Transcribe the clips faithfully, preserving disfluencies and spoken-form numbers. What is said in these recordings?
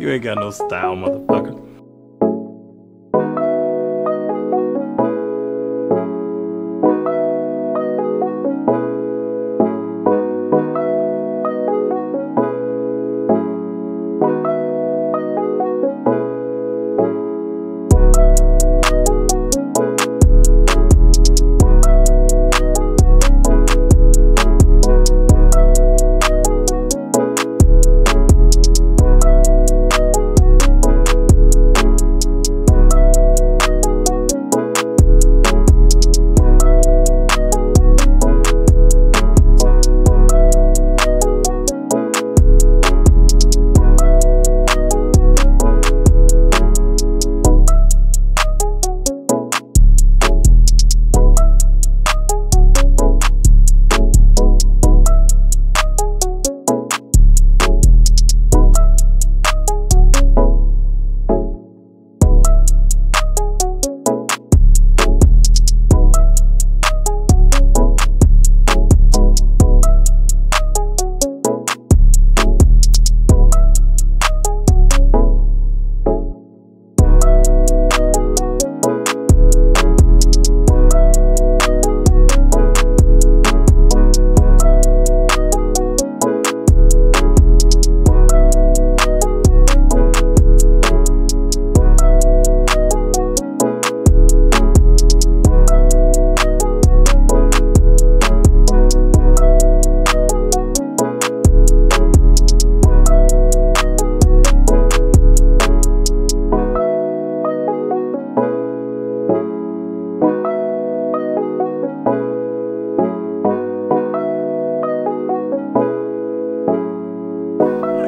You ain't got no style, motherfucker.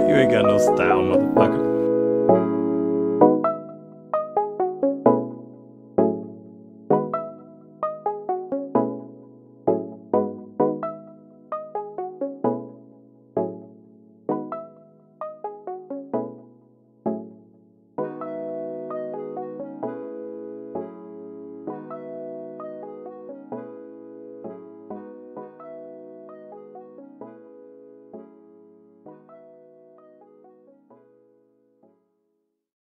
You ain't got no style, motherfucker.